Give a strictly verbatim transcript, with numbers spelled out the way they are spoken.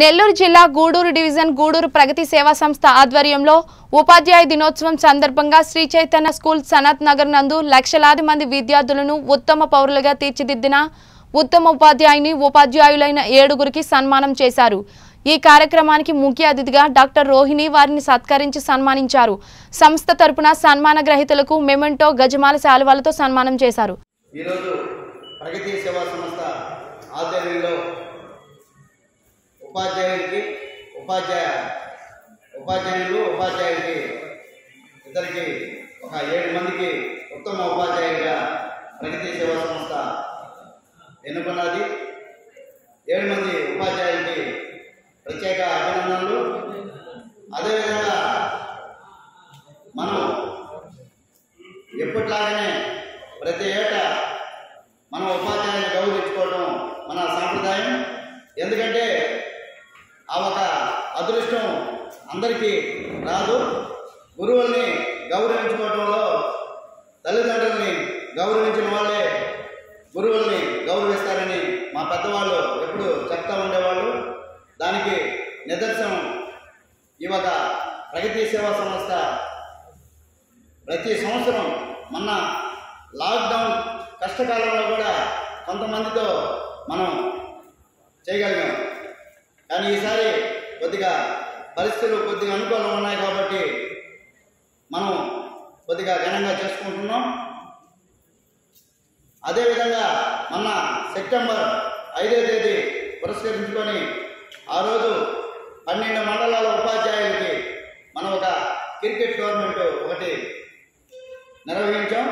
నెల్లూరు జిల్లా గూడూరు డివిజన్ గూడూరు ప్రగతి సేవ సంస్థ ఆధ్వర్యంలో ఉపాధ్యాయ దినోత్సవం సందర్భంగా శ్రీ చైతన్య స్కూల్ సనత్ నగర్ నందు లక్షలాది మంది విద్యార్థులను ఉత్తమ పౌరులుగా తీర్చిదిద్దిన ఉత్తమ ఉపాధ్యాయుని ఉపాధ్యాయులైన ఏడుగురికి సన్మానం చేశారు। ఈ కార్యక్రమానికి ముఖ్య అతిథిగా డాక్టర్ రోహిణి వారిని సత్కరించి సన్మానించారు। సంస్థ తరపున సన్మాన గ్రహీతలకు మెమెంటో గజమాల శాలువాలతో సన్మానం చేశారు। ఈ రోజు ప్రగతి సేవ సంస్థ ఆధ్వర్యంలో ఉపాధ్యాయుడికి ఉపాధ్యాయ ఉపాధ్యాయులు ఉపాధ్యాయుడికి ఇద్దరికి ఒక ఏడు మందికి ఉత్తమ ఉపాధ్యాయుడిగా ప్రగతి సేవా సంస్థ ఎన్నుకున్నది। ఏడు మంది ఉపాధ్యాయుడికి ప్రత్యేక అభినందనలు। అదేవిధంగా మనం ఎప్పట్లాగానే ప్రతి ఏటా మనం ఉపాధ్యాయుని గౌరవించుకోవడం మన సాంప్రదాయం। ఎందుకంటే आवक अदृष्ट अंदर की रादु गुरुवल्नी गौरविंचुकोवडंलो तल्लिदंड्रुल्नी गौरविंचिन वाळे गुरुवल्नी गौरविस्तारनि मा पेद्दवाळ्ळु एप्पुडू चेप्ता उंडेवाळ्ळु। दानिकी निदर्शनं इवक प्रगति सेवा संस्थ प्रति संवत्सरं मन्न लाक्डौन् कष्टकालंलो कूडा कोंतमंदितो मनं चेयगलिगां। కానీ ఈసారి కొద్దిగా పరిస్థితులు కొద్దిగా అనుకూలంగా ఉన్నాయి కాబట్టి మనం కొద్దిగా ఘనంగా చేసుకుంటున్నాం। అదేవిధంగా మొన్న సెప్టెంబర్ ఐదవ తేదీ పురస్కరించుకొని ఆ రోజు పన్నెండు మండలాల ఉపాధ్యాయులకి మనం ఒక క్రికెట్ టోర్నమెంట్ ఒకటి నిర్వహించాం।